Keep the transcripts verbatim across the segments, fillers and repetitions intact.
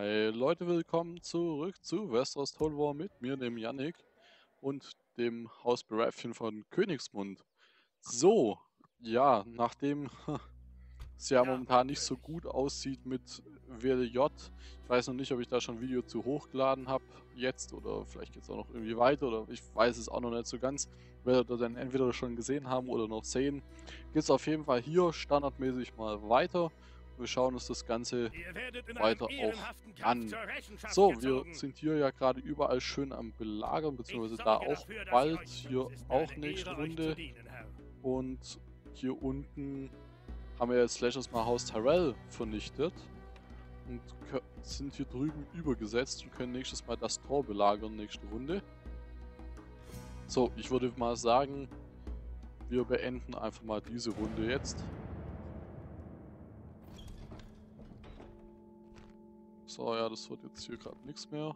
Hi Leute, willkommen zurück zu Westeros Total War mit mir, dem Jannik und dem Haus Baratheon von Königsmund. So, ja, nachdem es ja, ja momentan nicht so gut aussieht mit W D J, ich weiß noch nicht, ob ich da schon ein Video zu hochgeladen habe jetzt oder vielleicht geht es auch noch irgendwie weiter oder ich weiß es auch noch nicht so ganz, werdet ihr dann entweder schon gesehen haben oder noch sehen. Geht es auf jeden Fall hier standardmäßig mal weiter. Wir schauen uns das Ganze weiter auch an. So, wir sind hier ja gerade überall schön am Belagern, beziehungsweise da auch bald, hier auch nächste Runde. Und hier unten haben wir jetzt letztes Mal Haus Tyrell vernichtet und sind hier drüben übergesetzt und können nächstes Mal das Tor belagern, nächste Runde. So, ich würde mal sagen, wir beenden einfach mal diese Runde jetzt. So, ja, das wird jetzt hier gerade nichts mehr.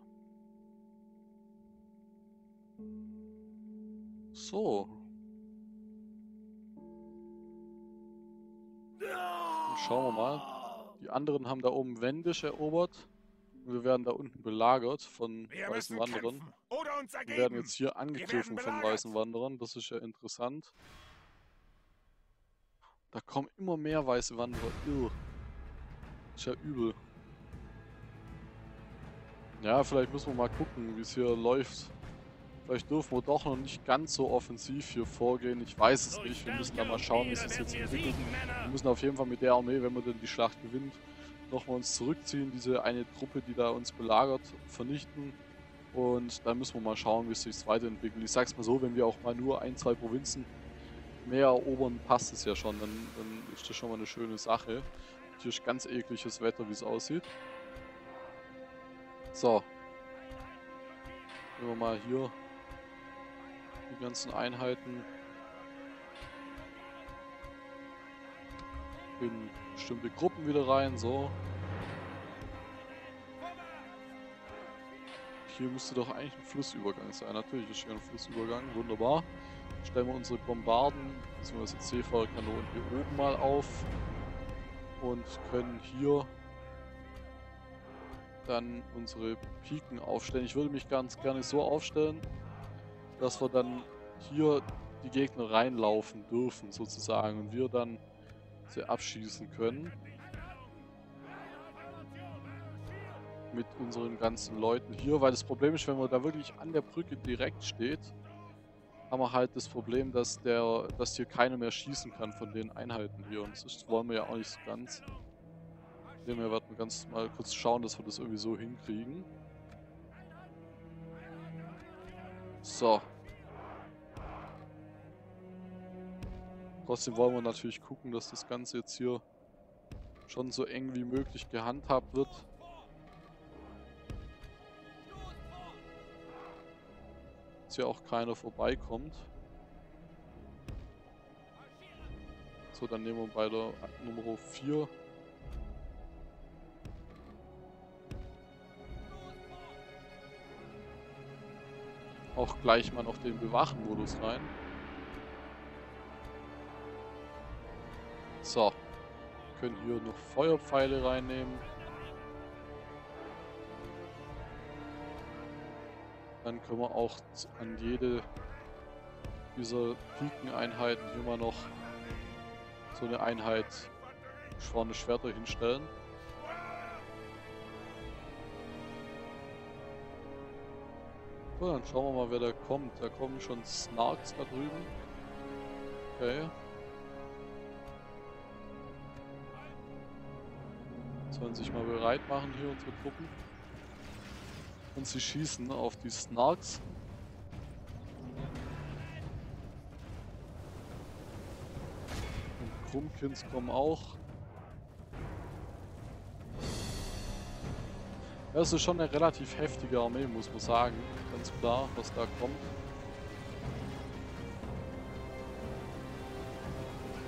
So. Dann schauen wir mal. Die anderen haben da oben Wendisch erobert. Und wir werden da unten belagert von weißen Wanderern. Wir werden jetzt hier angegriffen von weißen Wanderern. Das ist ja interessant. Da kommen immer mehr weiße Wanderer. Irr. Ist ja übel. Ja, vielleicht müssen wir mal gucken, wie es hier läuft. Vielleicht dürfen wir doch noch nicht ganz so offensiv hier vorgehen. Ich weiß es nicht. Wir müssen da mal schauen, wie es sich jetzt entwickelt. Wir müssen auf jeden Fall mit der Armee, wenn wir denn die Schlacht gewinnt, nochmal uns zurückziehen. Diese eine Truppe, die da uns belagert, vernichten. Und dann müssen wir mal schauen, wie es sich weiterentwickelt. Ich sag's mal so, wenn wir auch mal nur ein, zwei Provinzen mehr erobern, passt es ja schon. Dann, dann ist das schon mal eine schöne Sache. Hier ist ganz ekliges Wetter, wie es aussieht. So, nehmen wir mal hier die ganzen Einheiten in bestimmte Gruppen wieder rein, so. Hier müsste doch eigentlich ein Flussübergang sein, natürlich ist hier ein Flussübergang, wunderbar. Stellen wir unsere Bombarden, bzw. Seefahrerkanonen hier oben mal auf und können hier dann unsere Piken aufstellen. Ich würde mich ganz gerne so aufstellen, dass wir dann hier die Gegner reinlaufen dürfen sozusagen und wir dann sie abschießen können mit unseren ganzen Leuten hier, weil das Problem ist, wenn man da wirklich an der Brücke direkt steht, haben wir halt das Problem, dass der, dass hier keiner mehr schießen kann von den Einheiten hier und das wollen wir ja auch nicht so ganz. Dem her werden wir ganz mal kurz schauen, dass wir das irgendwie so hinkriegen. So. Trotzdem wollen wir natürlich gucken, dass das Ganze jetzt hier schon so eng wie möglich gehandhabt wird. Dass hier auch keiner vorbeikommt. So, dann nehmen wir bei der Nummer vier. Auch gleich mal noch den Bewachen-Modus rein. So. Wir können hier noch Feuerpfeile reinnehmen. Dann können wir auch an jede dieser Pikeneinheiten hier mal noch so eine Einheit geschworene Schwerter hinstellen. So, dann schauen wir mal, wer da kommt. Da kommen schon Snarks da drüben. Okay. Sollen sich mal bereit machen hier unsere Truppen. Und sie schießen auf die Snarks. Und Krummkins kommen auch. Das ist schon eine relativ heftige Armee, muss man sagen. Ganz klar, was da kommt.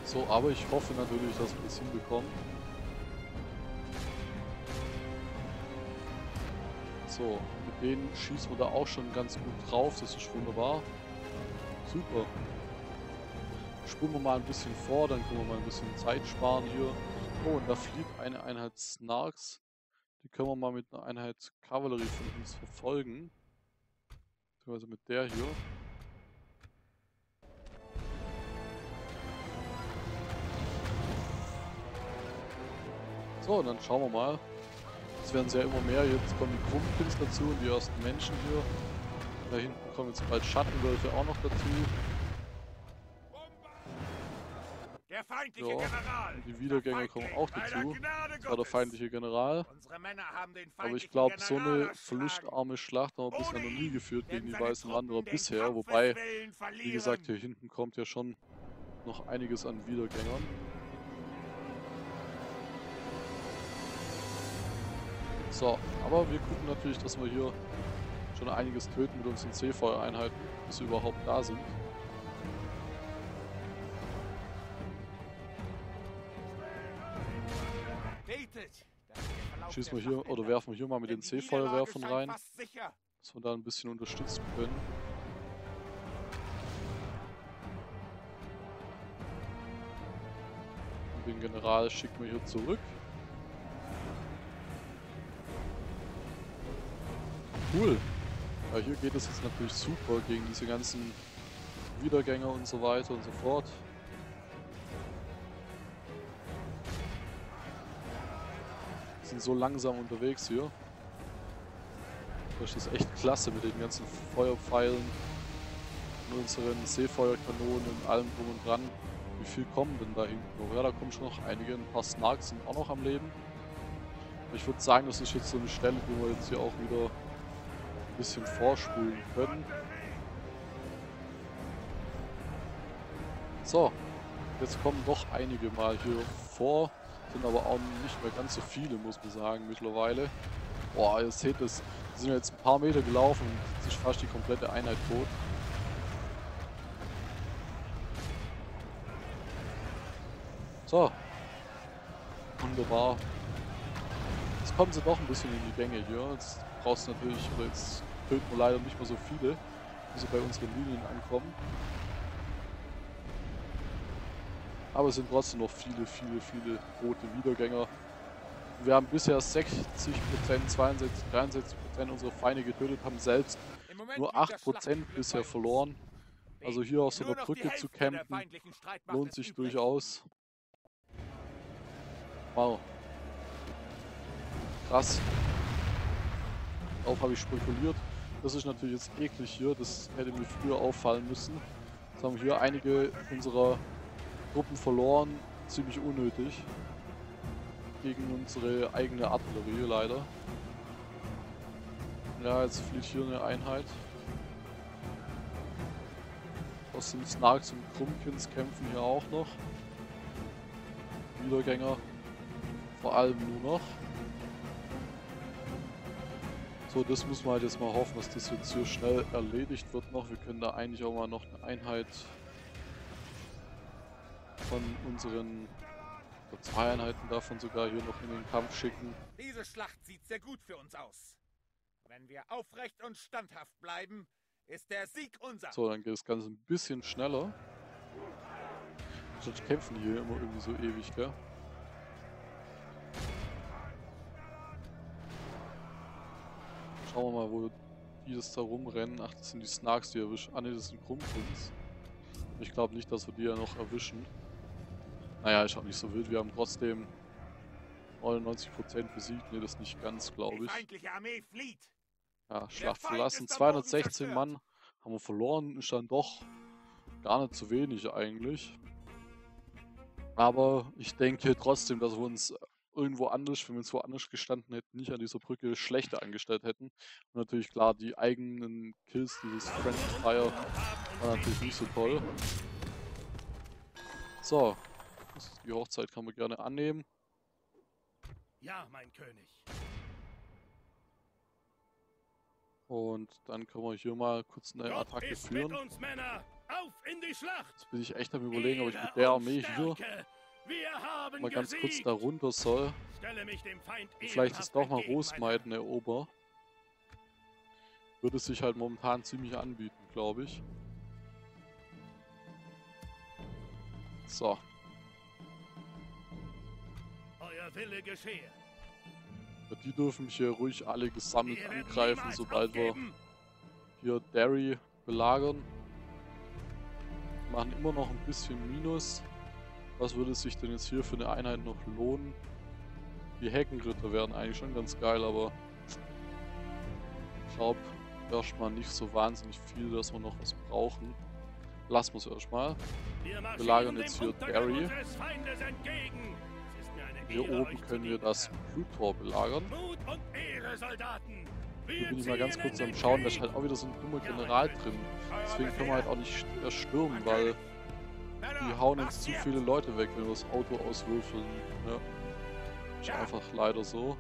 So, aber ich hoffe natürlich, dass wir das hinbekommen. So, mit denen schießen wir da auch schon ganz gut drauf. Das ist wunderbar. Super. Spulen wir mal ein bisschen vor, dann können wir mal ein bisschen Zeit sparen hier. Oh, und da flieht eine Einheit Snarks. Die können wir mal mit einer Einheit Kavallerie von uns verfolgen. Beziehungsweise mit der hier. So, und dann schauen wir mal. Es werden sie ja immer mehr. Jetzt kommen die Krummkins dazu und die ersten Menschen hier. Da hinten kommen jetzt bald Schattenwölfe auch noch dazu. Der feindliche ja, General. Die Wiedergänger kommen auch dazu. Das war der feindliche General. Aber ich glaube, so eine verlustarme Schlacht haben wir bisher noch nie geführt gegen die weißen Wanderer bisher. Wobei, wie gesagt, hier hinten kommt ja schon noch einiges an Wiedergängern. So, aber wir gucken natürlich, dass wir hier schon einiges töten mit unseren Seefeuereinheiten, bis sie überhaupt da sind. Schießen wir hier oder werfen wir hier mal mit den Seefeuerwerfern rein, dass wir da ein bisschen unterstützen können. Und den General schicken wir hier zurück. Cool. Ja, hier geht es jetzt natürlich super gegen diese ganzen Wiedergänger und so weiter und so fort. Die sind so langsam unterwegs hier. Das ist echt klasse mit den ganzen Feuerpfeilen und unseren Seefeuerkanonen und allem drum und dran. Wie viel kommen denn da hinten noch? Ja, da kommen schon noch einige. Ein paar Snarks sind auch noch am Leben. Ich würde sagen, das ist jetzt so eine Stelle, wo wir jetzt hier auch wieder ein bisschen vorspulen können. So, jetzt kommen doch einige mal hier vor, sind aber auch nicht mehr ganz so viele, muss man sagen, mittlerweile. Boah, ihr seht das, wir sind jetzt ein paar Meter gelaufen und jetzt ist fast die komplette Einheit tot. So, wunderbar. Jetzt kommen sie doch ein bisschen in die Gänge hier. Jetzt brauchst du natürlich, oder jetzt töten wir leider nicht mehr so viele, wie sie bei unseren Linien ankommen. Aber es sind trotzdem noch viele, viele, viele rote Wiedergänger. Wir haben bisher sechzig Prozent, zweiundsechzig Prozent, dreiundsechzig Prozent unserer Feinde getötet, haben selbst nur acht Prozent bisher verloren. Also hier auf so einer Brücke zu campen, lohnt sich durchaus. Wow. Krass. Darauf habe ich spekuliert. Das ist natürlich jetzt eklig hier, das hätte mir früher auffallen müssen. Jetzt haben wir hier einige unserer Truppen verloren, ziemlich unnötig. Gegen unsere eigene Artillerie leider. Ja, jetzt flieht hier eine Einheit. Aus den Snarks und Krummkins kämpfen hier auch noch. Wiedergänger. Vor allem nur noch. So, das muss man halt jetzt mal hoffen, dass das jetzt hier schnell erledigt wird noch. Wir können da eigentlich auch mal noch eine Einheit von unseren, oder zwei Einheiten davon sogar hier noch in den Kampf schicken. Diese Schlacht sieht sehr gut für uns aus. Wenn wir aufrecht und standhaft bleiben, ist der Sieg unser. So, dann geht das Ganze ein bisschen schneller. Sonst kämpfen die hier immer irgendwie so ewig, gell? Schauen wir mal, wo die das da rumrennen. Ach, das sind die Snarks, die erwischen. Ah ne, das sind Krummkins. Ich glaube nicht, dass wir die ja noch erwischen. Naja, ich habe nicht so wild. Wir haben trotzdem neunundneunzig Prozent besiegt. Ne, das nicht ganz, glaube ich. Ja, Schlacht verlassen. zweihundertsechzehn Mann haben wir verloren. Ist dann doch gar nicht zu wenig eigentlich. Aber ich denke trotzdem, dass wir uns irgendwo anders, wenn wir uns woanders gestanden hätten, nicht an dieser Brücke schlechter angestellt hätten. Und natürlich klar, die eigenen Kills, dieses French Fire, war natürlich nicht so toll. So, die Hochzeit kann man gerne annehmen. Ja, mein König. Und dann können wir hier mal kurz eine Attacke führen. Jetzt bin ich echt am Überlegen, ob ich mit der Armee hier Wir haben mal ganz gesiegt. Kurz da runter soll. Stelle mich dem Feind vielleicht ist doch mal Rosmeiden erober. Würde es sich halt momentan ziemlich anbieten, glaube ich. So. Euer Wille geschehe. Aber die dürfen mich hier ruhig alle gesammelt angreifen, sobald wir hier Derry belagern. Machen immer noch ein bisschen Minus. Was würde sich denn jetzt hier für eine Einheit noch lohnen? Die Heckenritter wären eigentlich schon ganz geil, aber ich glaube erstmal nicht so wahnsinnig viel, dass wir noch was brauchen. Lassen wir es erstmal. Wir lagern jetzt hier Derry. Hier oben können wir das Bluttor belagern. Hier bin ich mal ganz kurz am Schauen, da ist halt auch wieder so ein dummer General drin. Deswegen können wir halt auch nicht erstürmen, weil die hauen uns zu viele Leute weg, wenn wir das Auto auswürfeln. Ja. Ist einfach leider so.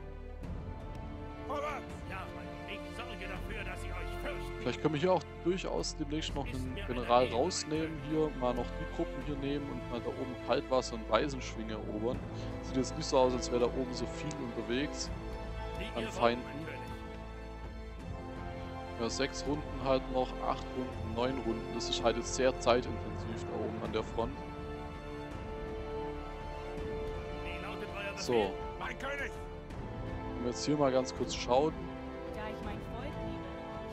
Vielleicht können wir hier auch durchaus demnächst noch einen General rausnehmen, hier mal noch die Truppen hier nehmen und mal da oben Kaltwasser und Weisenschwing erobern. Sieht jetzt nicht so aus, als wäre da oben so viel unterwegs an Feinden. Ja, sechs Runden halt noch, acht Runden, neun Runden. Das ist halt jetzt sehr zeitintensiv da oben an der Front. So. Wenn wir jetzt hier mal ganz kurz schauen.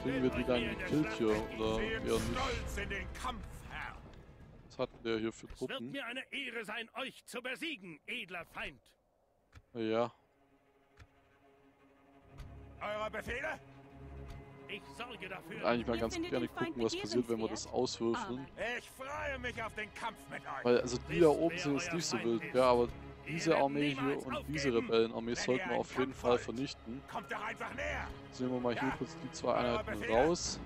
Kriegen wir die dann gekillt hier, oder eher nicht? Was hat der hier für Truppen? Ja. Ich würde eigentlich mal ganz gerne gucken, was passiert, wenn wir das auswürfeln. Weil also die da oben sind jetzt nicht so wild, ja, aber diese Armee hier und diese Rebellenarmee sollten wir auf jeden Fall vernichten. Jetzt nehmen wir mal hier kurz die zwei Einheiten raus.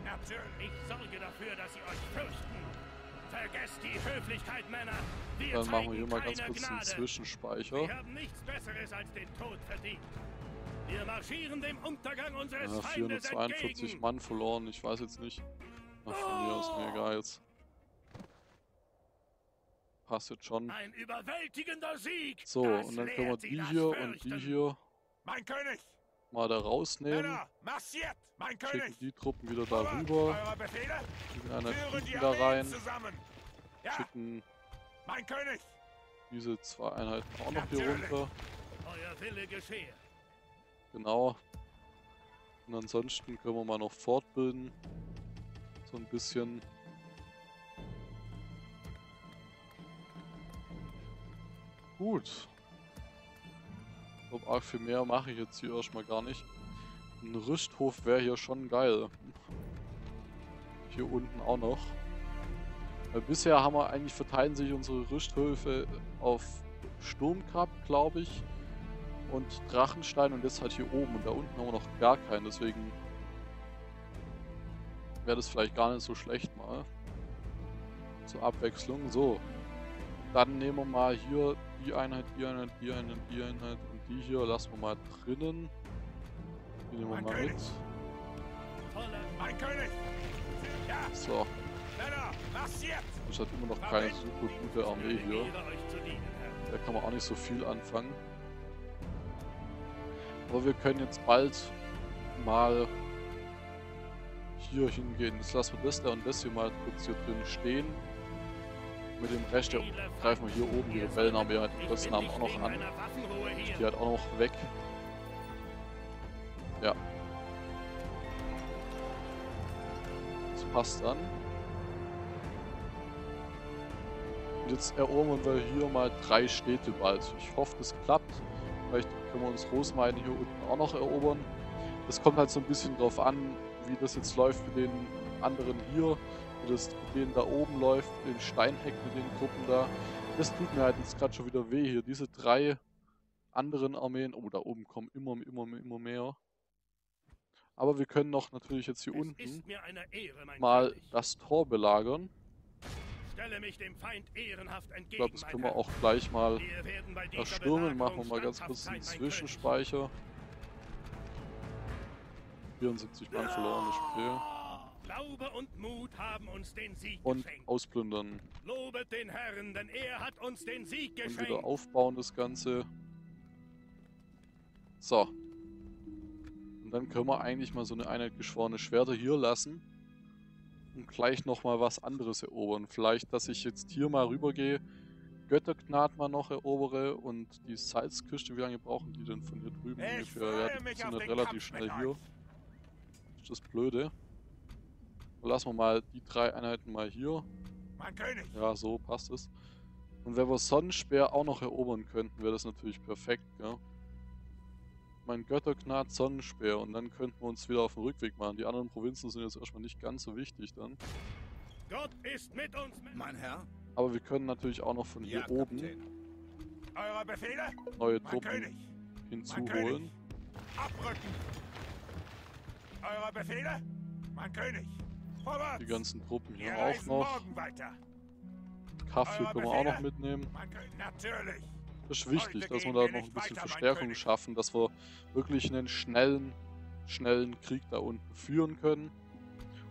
Dann machen wir hier mal ganz kurz einen Zwischenspeicher. Ja, vierhundertzweiundvierzig Mann verloren, ich weiß jetzt nicht. Ach, von mir aus, mir egal jetzt. Passt jetzt schon. Ein überwältigender Sieg. So, und dann können wir die hier und die hier mein König. mal da rausnehmen. Mein König. Schicken die Truppen wieder darüber. Schicken eine Truppe da rein. Ja. Schicken mein König. diese zwei Einheiten auch noch hier runter. Euer Wille geschehe. Genau. Und ansonsten können wir mal noch fortbilden. So ein bisschen. Gut. Ich glaube, arg viel mehr mache ich jetzt hier erstmal gar nicht. Ein Rüsthof wäre hier schon geil. Hier unten auch noch. Weil bisher haben wir eigentlich, verteilen sich unsere Rüsthöfe auf Sturmgrab, glaube ich. Und Drachenstein und jetzt halt hier oben. Und da unten haben wir noch gar keinen, deswegen wäre das vielleicht gar nicht so schlecht mal. Zur Abwechslung. So. Dann nehmen wir mal hier die Einheit, die Einheit, die Einheit, die Einheit und die hier lassen wir mal drinnen. Die nehmen wir mal mit. So. Das hat immer noch keine super gute Armee hier. Da kann man auch nicht so viel anfangen. Aber wir können jetzt bald mal hier hingehen. Jetzt lassen wir das da und das hier mal kurz hier drin stehen. Mit dem Rest der greifen wir hier oben die Rebellenarmee halt die Christen haben auch noch an. Die halt auch noch weg. Ja. Das passt dann. Und jetzt erobern wir hier mal drei Städte bald. Ich hoffe, das klappt. Vielleicht können wir uns Rosmarin hier unten auch noch erobern. Das kommt halt so ein bisschen drauf an, wie das jetzt läuft mit den anderen hier. Das mit denen da oben läuft, den Steinheck mit den Gruppen da. Das tut mir halt jetzt gerade schon wieder weh hier. Diese drei anderen Armeen. Oh, da oben kommen immer, immer, immer mehr. Aber wir können noch natürlich jetzt hier unten mal das Tor belagern. Ich glaube, das können wir auch gleich mal erstürmen. Machen wir mal ganz kurz einen Zwischenspeicher. vierundsiebzig Mann verloren, das Spiel. Glaube und Mut haben uns den Sieg und ausplündern. Lobet den Herrn, denn er hat uns den Sieg geschenkt. Und wieder aufbauen das Ganze. So. Und dann können wir eigentlich mal so eine Einheit geschworene Schwerter hier lassen. Und gleich nochmal was anderes erobern. Vielleicht, dass ich jetzt hier mal rübergehe Göttergnad mal noch erobere und die Salzküste. Wie lange brauchen die denn von hier drüben ungefähr? Ja, die sind halt relativ schnell hier. Ist das blöde. Lassen wir mal die drei Einheiten mal hier. Mein König. Ja, so passt es. Und wenn wir Sonnenspeer auch noch erobern könnten, wäre das natürlich perfekt, gell? Mein Göttergnad, Sonnenspeer, und dann könnten wir uns wieder auf den Rückweg machen. Die anderen Provinzen sind jetzt erstmal nicht ganz so wichtig dann. Gott ist mit uns, mein Herr. Aber wir können natürlich auch noch von hier ja, oben eure Befehle? Neue mein Truppen König. Hinzuholen. Abrücken. Eure Befehle? Mein König. Vorwärts. Die ganzen Truppen hier wir auch noch. Kaff hier können wir auch noch mitnehmen. Natürlich. Das ist wichtig, dass wir da noch ein bisschen weiter, Verstärkung schaffen, dass wir wirklich einen schnellen, schnellen Krieg da unten führen können.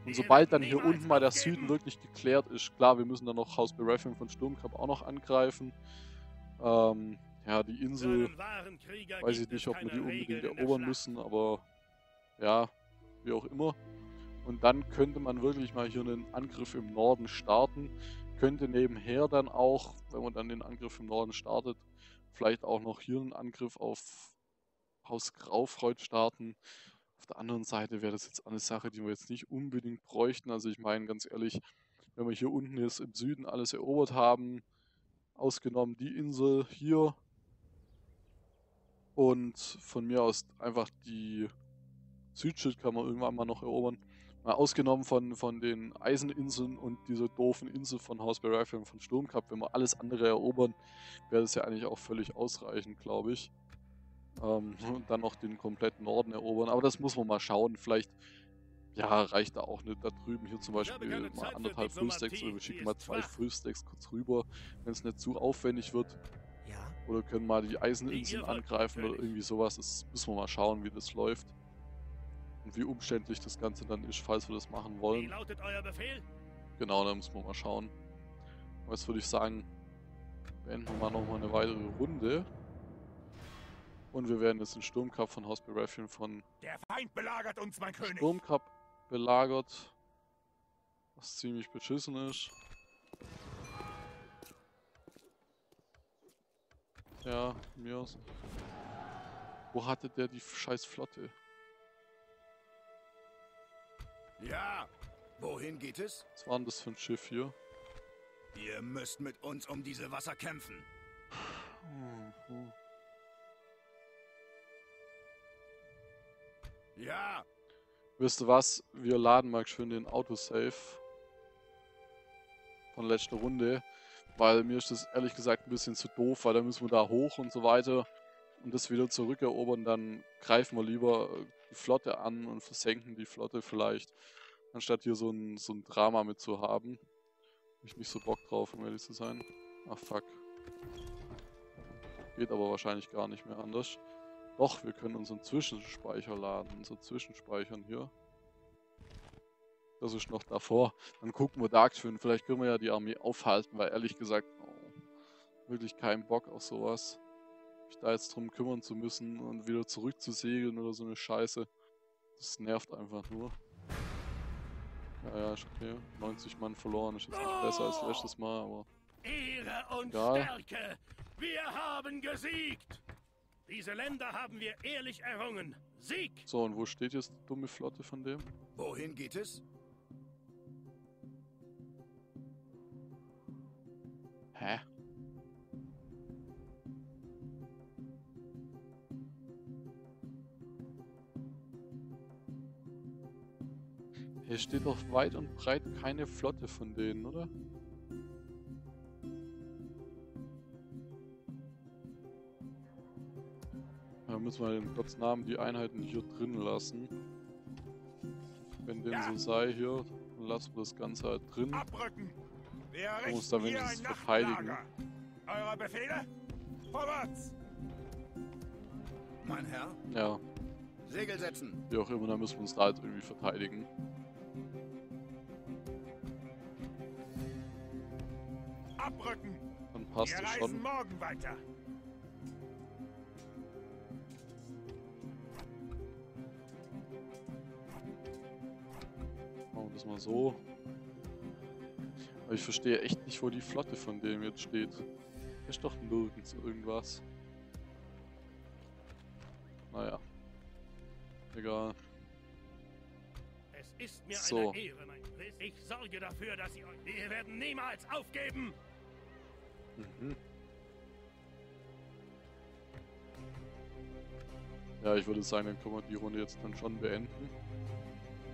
Und sobald dann hier unten mal der Süden wirklich geklärt ist, klar, wir müssen dann noch Haus Bereffing von Sturmkap auch noch angreifen. Ähm, ja, die Insel, weiß ich nicht, ob wir die unbedingt erobern müssen, aber ja, wie auch immer. Und dann könnte man wirklich mal hier einen Angriff im Norden starten. Könnte nebenher dann auch, wenn man dann den Angriff im Norden startet, vielleicht auch noch hier einen Angriff auf Haus Graufreuth starten. Auf der anderen Seite wäre das jetzt eine Sache, die wir jetzt nicht unbedingt bräuchten. Also ich meine ganz ehrlich, wenn wir hier unten jetzt im Süden alles erobert haben, ausgenommen die Insel hier und von mir aus einfach die Südschild kann man irgendwann mal noch erobern. Mal ausgenommen von, von den Eiseninseln und dieser doofen Insel von Haus Baratheon von Sturmkap, wenn wir alles andere erobern, wäre das ja eigentlich auch völlig ausreichend, glaube ich. Ähm, und dann noch den kompletten Norden erobern, aber das muss man mal schauen, vielleicht ja, reicht da auch nicht, da drüben hier zum Beispiel mal anderthalb Frühstacks oder wir schicken mal zwei Frühstacks kurz rüber, wenn es nicht zu aufwendig wird, oder können mal die Eiseninseln angreifen oder irgendwie sowas, das müssen wir mal schauen, wie das läuft und wie umständlich das Ganze dann ist, falls wir das machen wollen. Wie lautet euer Befehl? Genau, da müssen wir mal schauen. Aber jetzt würde ich sagen, beenden wir mal nochmal eine weitere Runde. Und wir werden jetzt den Sturmkap von Haus Baratheon von Der Feind belagert uns, mein König. Sturmkap belagert, was ziemlich beschissen ist. Ja, mir aus. Wo hatte der die scheiß Flotte? Ja, wohin geht es? Was war denn das für ein Schiff hier? Ihr müsst mit uns um diese Wasser kämpfen. Mhm. Ja! Wisst ihr was? Wir laden mal schön den Autosave von letzter Runde, weil mir ist das ehrlich gesagt ein bisschen zu doof, weil dann müssen wir da hoch und so weiter und das wieder zurückerobern, dann greifen wir lieber die Flotte an und versenken die Flotte vielleicht, anstatt hier so ein, so ein Drama mit zu haben. Hab ich nicht so Bock drauf, um ehrlich zu sein. Ach fuck. Geht aber wahrscheinlich gar nicht mehr anders. Doch, wir können unseren Zwischenspeicher laden, unsere Zwischenspeichern hier. Das ist noch davor. Dann gucken wir da schön. Vielleicht können wir ja die Armee aufhalten, weil ehrlich gesagt, oh, wirklich keinen Bock auf sowas. Mich da jetzt drum kümmern zu müssen und wieder zurück zu segeln oder so eine Scheiße. Das nervt einfach nur. Ja, ja, ist okay. neunzig Mann verloren, ist jetzt nicht besser als letztes Mal, aber Ehre und Stärke! Wir haben gesiegt! Diese Länder haben wir ehrlich errungen. Sieg! So, und wo steht jetzt die dumme Flotte von dem? Wohin geht es? Hä? Hier steht doch weit und breit keine Flotte von denen, oder? Müssen wir in Gottes Namen die Einheiten hier drin lassen. Wenn dem ja. so sei hier, dann lassen wir das Ganze halt drin. Man muss da wenigstens verteidigen. Eure Befehle? Vorwärts! Mein Herr? Ja. Segel setzen. Wie auch immer, dann müssen wir uns da halt irgendwie verteidigen. Abrücken! Dann passt es schon. Morgen weiter. Das mal so. Aber ich verstehe echt nicht, wo die Flotte von dem jetzt steht. Ist doch nirgends irgendwas. Naja. Egal. Es ist mir so. Eine Ehre, mein Prinz. Ich sorge dafür, dass ihr euch... Wir werden niemals aufgeben! Mhm. Ja, ich würde sagen, dann können wir die Runde jetzt dann schon beenden.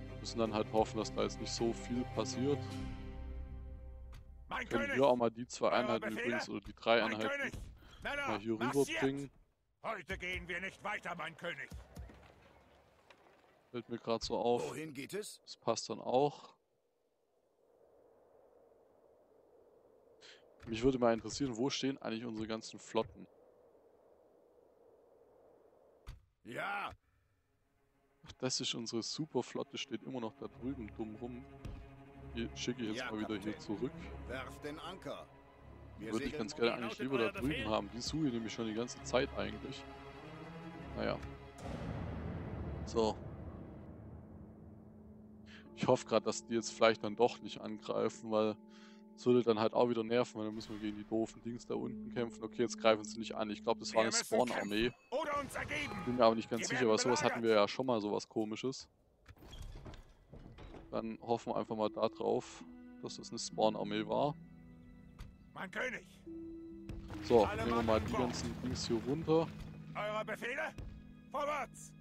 Wir müssen dann halt hoffen, dass da jetzt nicht so viel passiert. Mein können König, wir auch mal die zwei Einheiten Befehle, übrigens, oder die drei Einheiten, König, Männer, mal hier rüberbringen. Heute gehen wir nicht weiter, mein König. Fällt mir gerade so auf. Wohin geht es? Das passt dann auch. Mich würde mal interessieren, wo stehen eigentlich unsere ganzen Flotten? Ja! Ach, das ist unsere Superflotte, steht immer noch da drüben dumm rum. Die schicke ich jetzt ja, mal wieder Kapitän. Hier zurück. Werf den Anker. Wir würde ich ganz gerne eigentlich lieber da drüben Befehl. Haben. Die suche ich nämlich schon die ganze Zeit eigentlich. Naja. So. Ich hoffe gerade, dass die jetzt vielleicht dann doch nicht angreifen, weil es würde dann halt auch wieder nerven, weil dann müssen wir gegen die doofen Dings da unten kämpfen. Okay, jetzt greifen sie nicht an. Ich glaube, das war eine Spawn-Armee. Bin mir aber nicht ganz sicher, weil sowas hatten wir ja schon mal, sowas Komisches. Dann hoffen wir einfach mal darauf, dass das eine Spawn-Armee war. Mein König. So, nehmen wir mal die ganzen Dings hier runter. Eure Befehle? Vorwärts!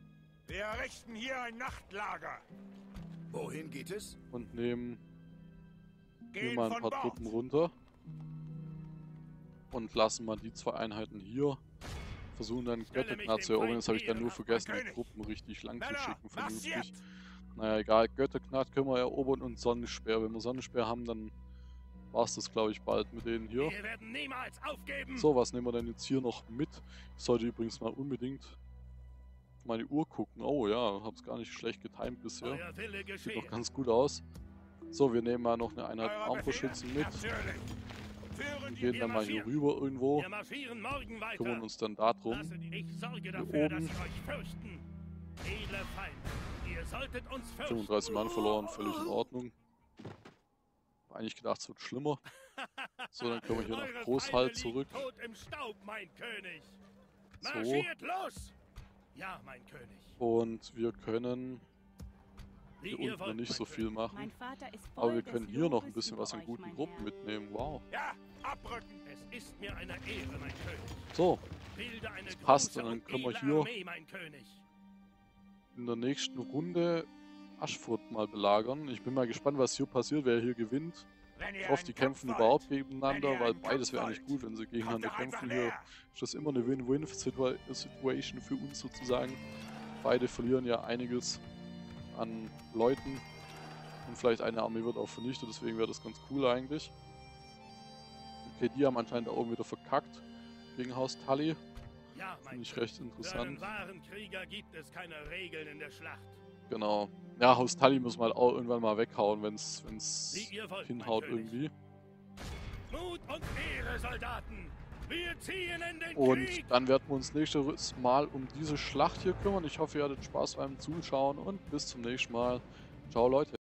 Wir errichten hier ein Nachtlager. Wohin geht es? Und nehmen hier mal ein paar Truppen runter. Und lassen mal die zwei Einheiten hier. Versuchen dann Göttergnar zu erobern. Jetzt habe ich dann nur vergessen, die Truppen richtig lang zu schicken, vernünftig. Naja, egal, Göttergnad können wir erobern und Sonnenspeer. Wenn wir Sonnenspeer haben, dann war es das, glaube ich, bald mit denen hier. Wir werden niemals aufgeben. So, was nehmen wir denn jetzt hier noch mit? Ich sollte übrigens mal unbedingt meine Uhr gucken. Oh ja, hab's gar nicht schlecht getimt bisher. Sieht doch ganz gut aus. So, wir nehmen mal noch eine Einheit Armbrustschützen mit. Wir gehen dann mal hier rüber irgendwo. Kümmern uns dann darum. Hier oben. fünfunddreißig Mann verloren, völlig in Ordnung. Hab eigentlich gedacht, es wird schlimmer. So, dann können wir hier nach Großhall zurück. So. Und wir können hier unten noch nicht so viel machen. Aber wir können hier noch ein bisschen was in guten Gruppen mitnehmen. Wow. So, das passt. Und dann können wir hier in der nächsten Runde Aschfurt mal belagern. Ich bin mal gespannt, was hier passiert, wer hier gewinnt. Ich hoffe, die kämpfen überhaupt gegeneinander, weil beides wäre eigentlich gut, wenn sie gegeneinander kämpfen. Hier ist das immer eine Win-Win-Situation für uns sozusagen. Beide verlieren ja einiges an Leuten und vielleicht eine Armee wird auch vernichtet, deswegen wäre das ganz cool eigentlich. Okay, die haben anscheinend da oben wieder verkackt gegen Haus Tully. Finde ich recht interessant. Für einen wahren Krieger gibt es keine Regeln in der Schlacht. Genau. Ja, Haus Tully muss man halt auch irgendwann mal weghauen, wenn es hinhaut irgendwie. Mut und Ehre, Soldaten! Wir ziehen in den Krieg! Und dann werden wir uns nächstes Mal um diese Schlacht hier kümmern. Ich hoffe, ihr hattet Spaß beim Zuschauen und bis zum nächsten Mal. Ciao, Leute!